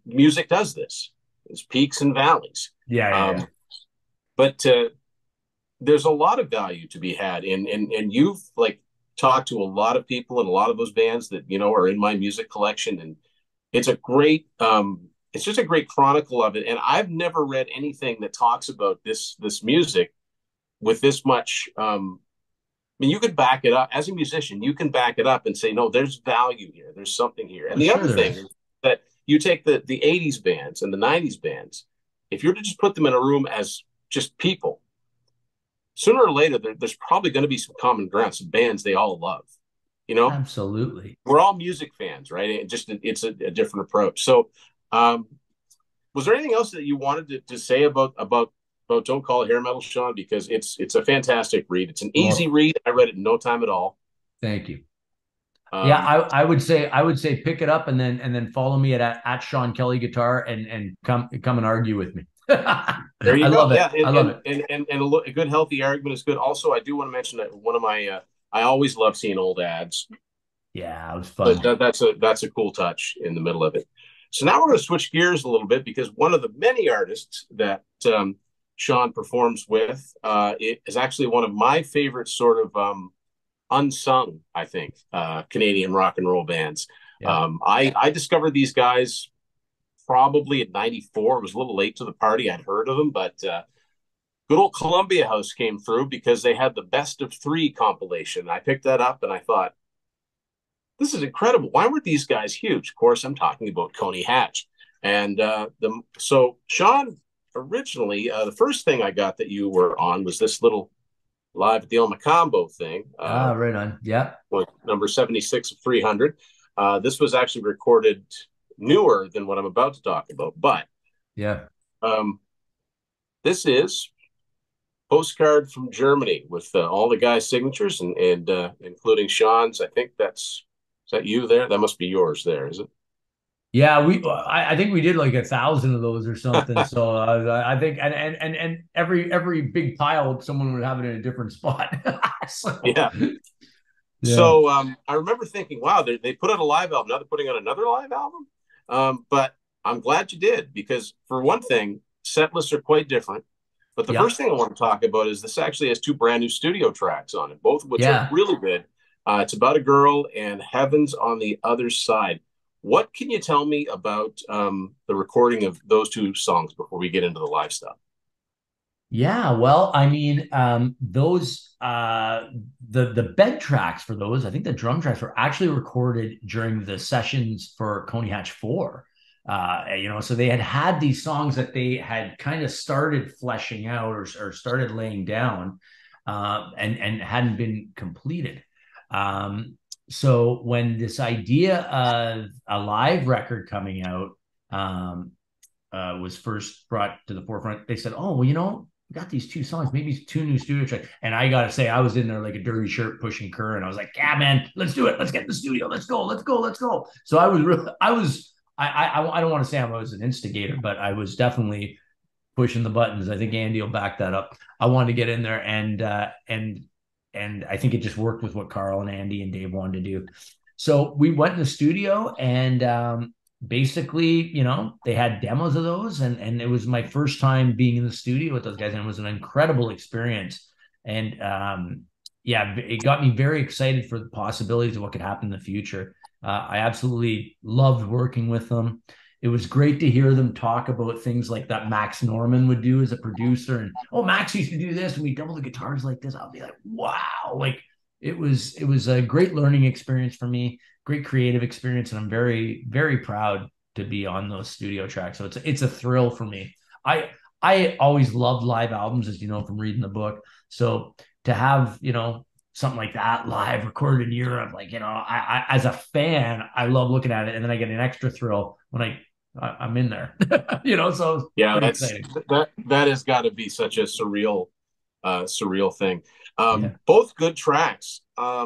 music does this. It's peaks and valleys. Yeah. But there's a lot of value to be had. And you've like talked to a lot of people and a lot of those bands that, you know, are in my music collection. And it's a great, it's just a great chronicle of it. And I've never read anything that talks about this music with this much, I mean, you could back it up as a musician. You can back it up and say, no, there's value here. There's something here. And the other thing is that you take the 80s bands and the 90s bands, if you're to just put them in a room as just people, sooner or later, there's probably going to be some common ground, some bands they all love, you know? Absolutely. We're all music fans, right? It's a different approach. So was there anything else that you wanted to say about Don't Call It Hair Metal, Sean, because it's a fantastic read. It's an easy read. I read it in no time at all. Thank you. I would say pick it up and then follow me at Sean Kelly Guitar and come and argue with me. There you go. Love it. Yeah, I love it. And a good healthy argument is good. Also, I do want to mention that one of my I always love seeing old ads. Yeah, it was fun. So that's a cool touch in the middle of it. So now we're going to switch gears a little bit, because one of the many artists that Sean performs with it is actually one of my favorite sort of unsung, I think, Canadian rock and roll bands. Yeah. I discovered these guys probably at 94. I was a little late to the party. I'd heard of them, but good old Columbia House came through because they had the best of three compilation. I picked that up and I thought, this is incredible. Why weren't these guys huge? Of course, I'm talking about Coney Hatch. And so Sean, originally, the first thing I got that you were on was this little live at the El Macambo thing. Right on. Yeah. Number 76 of 300. This was actually recorded newer than what I'm about to talk about, but yeah. This is Postcard from Germany with all the guys' signatures and including Sean's. I think that's, is that you there? That must be yours there, is it? Yeah, I think we did like 1,000 of those or something. So I think, and every big pile, someone would have it in a different spot. So, yeah. So I remember thinking, wow, they put out a live album. Now they're putting out another live album. But I'm glad you did, because for one thing, set lists are quite different. But the first thing I want to talk about is this actually has two brand new studio tracks on it, both of which are really good. It's About a Girl and Heaven's on the Other Side. What can you tell me about the recording of those two songs before we get into the live stuff? Yeah, well, I mean, those the bed tracks for those, I think the drum tracks were actually recorded during the sessions for Coney Hatch 4. So they had these songs that they had kind of started fleshing out or started laying down and hadn't been completed. So when this idea of a live record coming out was first brought to the forefront, they said, oh, well, we got these two songs, maybe two new studio tracks. And I got to say, I was in there like a dirty shirt pushing Kerr, and I was like, yeah, man, let's do it. Let's get in the studio. Let's go. So I don't want to say I was an instigator, but I was definitely pushing the buttons. I think Andy will back that up. I wanted to get in there and I think it just worked with what Carl and Andy and Dave wanted to do. So we went in the studio and basically, they had demos of those. And it was my first time being in the studio with those guys. And it was an incredible experience. And it got me very excited for the possibilities of what could happen in the future. I absolutely loved working with them. It was great to hear them talk about things like that Max Norman would do as a producer. And, oh, Max used to do this, and we double the guitars like this. I'll be like, wow. Like it was a great learning experience for me, great creative experience. And I'm very, very proud to be on those studio tracks. So it's a thrill for me. I always loved live albums, as you know, from reading the book. So to have, something like that live recorded in Europe, I as a fan, I love looking at it. And then I get an extra thrill when I'm in there, so yeah, that has got to be such a surreal thing. Both good tracks. I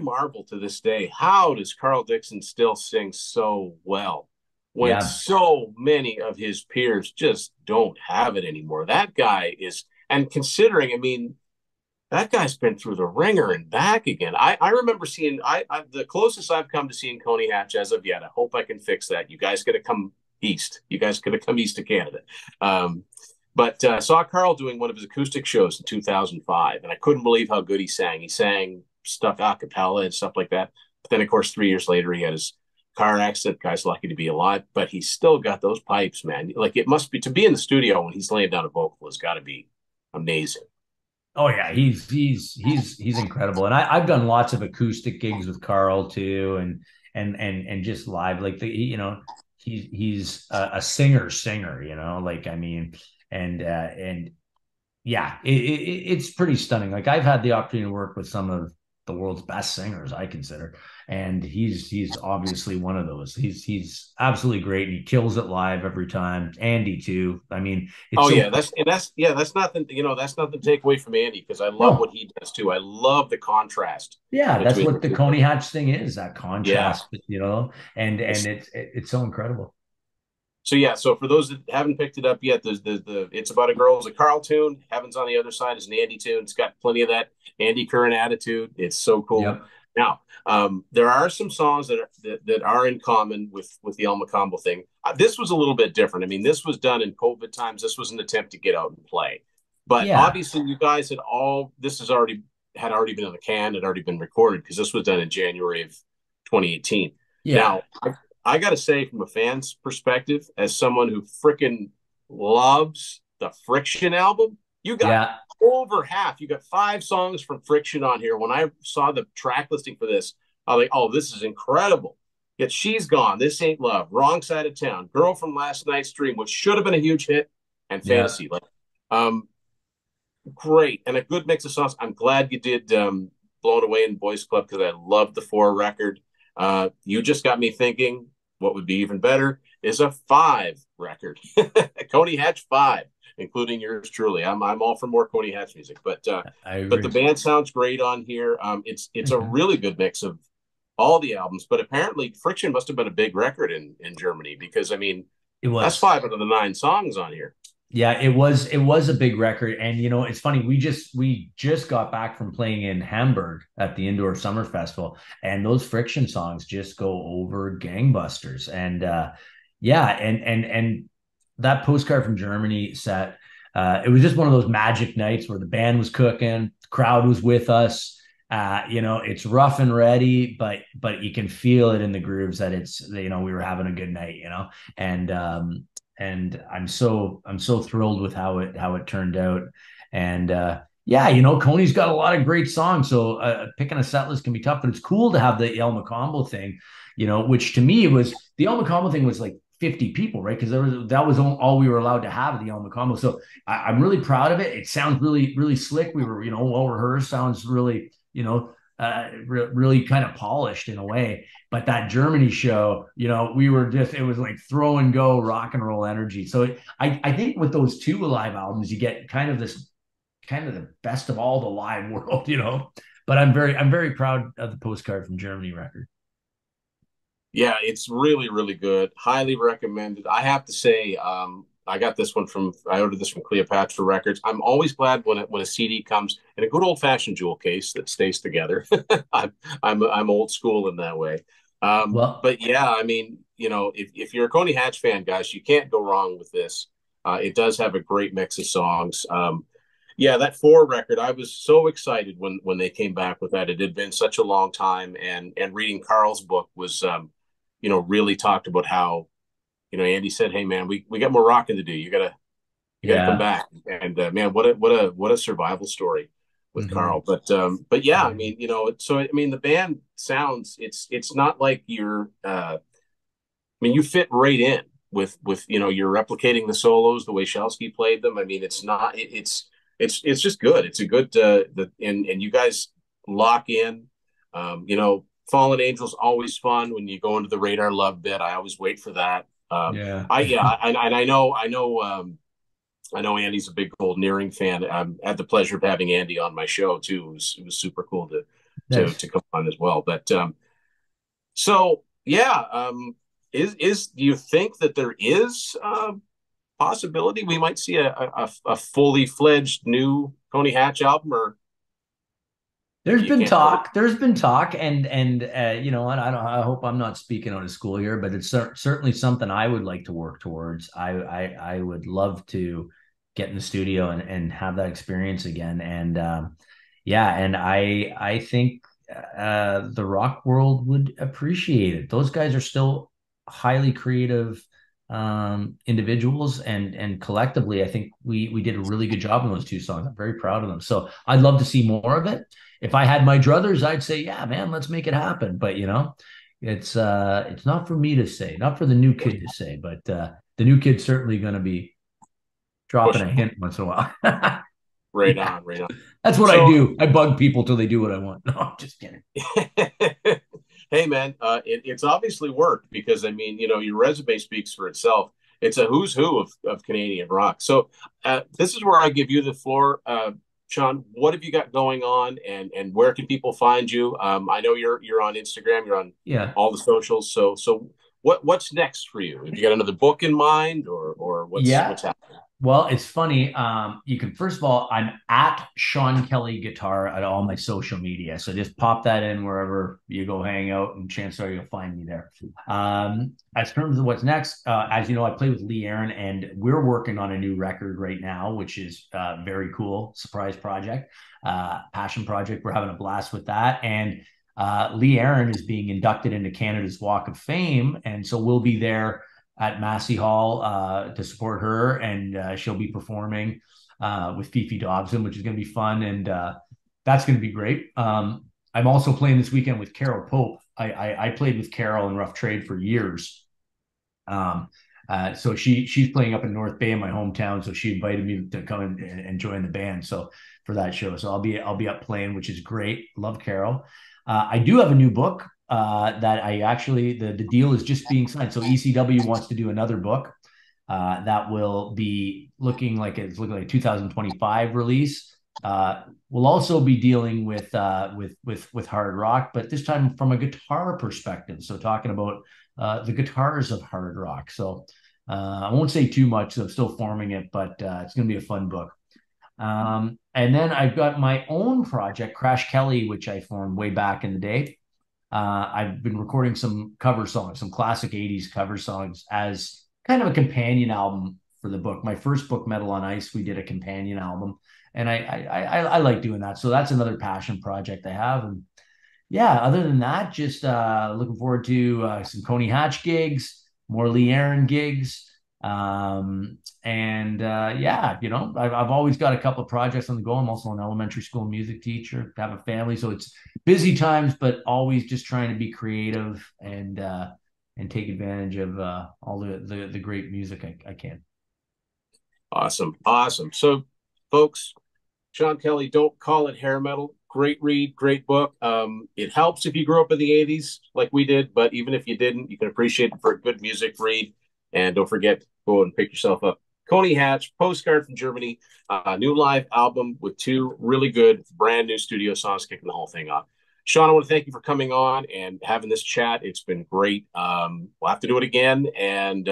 marvel to this day, how does Carl Dixon still sing so well when so many of his peers just don't have it anymore? That guy is, and considering, I mean, that guy's been through the ringer and back again. I remember seeing, the closest I've come to seeing Coney Hatch as of yet. I hope I can fix that. You guys got to come east. You guys got to come east to Canada. But I saw Carl doing one of his acoustic shows in 2005, and I couldn't believe how good he sang. He sang stuff a cappella and stuff like that. But then, of course, 3 years later, he had his car accident. Guy's lucky to be alive, but he's still got those pipes, man. Like, it must be, to be in the studio when he's laying down a vocal has got to be amazing. Oh yeah, he's incredible, and I've done lots of acoustic gigs with Carl too, and just live, like he's a singer, it's pretty stunning. Like, I've had the opportunity to work with some of the world's best singers, I consider, and he's obviously one of those. He's absolutely great, and he kills it live every time. Andy too. I mean, that's nothing. That's nothing to take away from Andy, because I love what he does too. I love the contrast. Yeah, that's what the Coney Hatch thing is. That contrast, and it's so incredible. So yeah, so for those that haven't picked it up yet, the It's About a Girl is a Carl tune. Heaven's on the Other Side is an Andy tune. It's got plenty of that Andy current attitude. It's so cool. Yep. Now, there are some songs that are in common with the El Macambo thing. This was a little bit different. I mean, this was done in COVID times. This was an attempt to get out and play. But obviously, you guys had already been in the can, had already been recorded, because this was done in January of 2018. Yeah. Now, I got to say, from a fan's perspective, as someone who freaking loves the Friction album, you got over half. You got 5 songs from Friction on here. When I saw the track listing for this, I was like, oh, this is incredible. Yet She's Gone, This Ain't Love, Wrong Side of Town, Girl from Last Night's Dream, which should have been a huge hit, and Fantasy. great and a good mix of songs. I'm glad you did Blown Away in Boys Club, because I love the 4 record. You just got me thinking what would be even better is a 5 record. Coney Hatch 5, including yours truly. I'm all for more Coney Hatch music, but the band sounds great on here. It's a really good mix of all the albums, but apparently Friction must have been a big record in Germany, because I mean, it was. That's 5 out of the 9 songs on here. Yeah, it was a big record. And you know, it's funny, we just got back from playing in Hamburg at the Indoor Summer Festival, and those Friction songs just go over gangbusters. And and that Postcard from Germany set, it was just one of those magic nights where the band was cooking, the crowd was with us. You know, it's rough and ready, but you can feel it in the grooves that it's, you know, we were having a good night, you know. And I'm so thrilled with how it turned out. And yeah, you know, Coney's got a lot of great songs, so picking a set list can be tough, but it's cool to have the El Macombo thing, you know, which to me was, the El Macombo thing was like 50 people, right? Because that was all we were allowed to have at the El Macombo. So I'm really proud of it. It sounds really, really slick. We were, you know, well rehearsed, sounds really, you know, really kind of polished in a way. But that Germany show, you know, we were just, it was like throw and go rock and roll energy. So I think with those 2 live albums, you get kind of the best of all the live world, you know. But I'm very proud of the Postcard from Germany record. Yeah, it's really, really good. Highly recommended. I have to say, I ordered this from Cleopatra Records. I'm always glad when a CD comes in a good old-fashioned jewel case that stays together. I'm old school in that way. But yeah, I mean, you know, if you're a Coney Hatch fan, guys, you can't go wrong with this. It does have a great mix of songs. Yeah, that 4 record, I was so excited when they came back with that. It had been such a long time, and reading Carl's book was, you know, really talked about how, you know, Andy said, "Hey, man, we got more rocking to do. You gotta come back." And man, what a survival story with Carl. But yeah, I mean, you know, so I mean, the band sounds, it's not like you're, I mean, you fit right in with you know, you're replicating the solos the way Shelsky played them. I mean, it's just good. It's a good and you guys lock in, you know. Fallen Angels always fun when you go into the Radar Love bit. I always wait for that. I know Andy's a big Golden Earring fan. I had the pleasure of having Andy on my show too. It was super cool to come on as well. But do you think that there is possibility we might see a fully fledged new Coney Hatch album? Or There's been talk, and you know, and I hope I'm not speaking out of school here, but it's certainly something I would like to work towards. I would love to get in the studio and have that experience again. And I think the rock world would appreciate it. Those guys are still highly creative individuals, and collectively, I think we did a really good job on those 2 songs. I'm very proud of them. So I'd love to see more of it. If I had my druthers, I'd say, yeah, man, let's make it happen. But you know, it's not for me to say, not for the new kid to say, but the new kid's certainly going to be dropping a hint once in a while. Right on. That's what I do. I bug people till they do what I want. No, I'm just kidding. Hey man, it's obviously worked, because I mean, you know, your resume speaks for itself. It's a who's who of Canadian rock. So this is where I give you the floor. Sean, what have you got going on, and where can people find you? I know you're on Instagram, you're on all the socials. So what's next for you? Have you got another book in mind, or what's happening? Well, it's funny. You can, first of all, I'm at Sean Kelly Guitar at all my social media. So just pop that in wherever you go hang out, and chances are you'll find me there. As terms of what's next, as you know, I play with Lee Aaron, and we're working on a new record right now, which is very cool. Surprise project, passion project. We're having a blast with that. And Lee Aaron is being inducted into Canada's Walk of Fame. And so we'll be there at Massey Hall to support her, and she'll be performing with Fifi Dobson, which is going to be fun, and that's going to be great. I'm also playing this weekend with Carol Pope. I played with Carol in Rough Trade for years. So she's playing up in North Bay in my hometown. So she invited me to come and join the band. So for that show, so I'll be up playing, which is great. Love Carol. I do have a new book that I actually, the deal is just being signed. So ECW wants to do another book that will be looking like a 2025 release. We'll also be dealing with hard rock, but this time from a guitar perspective. So talking about the guitars of hard rock. So I won't say too much. I'm still forming it, but it's going to be a fun book. And then I've got my own project, Crash Kelly, which I formed way back in the day. I've been recording some cover songs, some classic 80s cover songs as kind of a companion album for the book. My first book, Metal on Ice, we did a companion album. And I like doing that. So that's another passion project I have. And yeah, other than that, just looking forward to some Coney Hatch gigs, more Lee Aaron gigs. I've always got a couple of projects on the go. I'm also an elementary school music teacher, have a family. So it's busy times, but always just trying to be creative and take advantage of all the great music I can. Awesome. So folks, Sean Kelly, Don't Call It Hair Metal. Great read, great book. It helps if you grew up in the 80s like we did, but even if you didn't, you can appreciate it for a good music read. And don't forget, go and pick yourself up Coney Hatch, Postcard from Germany, a new live album with two really good brand new studio songs, kicking the whole thing off. Sean, I want to thank you for coming on and having this chat. It's been great. We'll have to do it again. And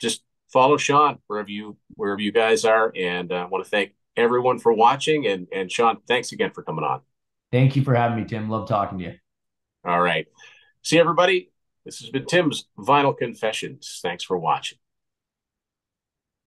just follow Sean wherever you guys are. And I want to thank everyone for watching, and Sean, thanks again for coming on. Thank you for having me, Tim. Love talking to you. All right, see everybody, this has been Tim's Vinyl Confessions. Thanks for watching.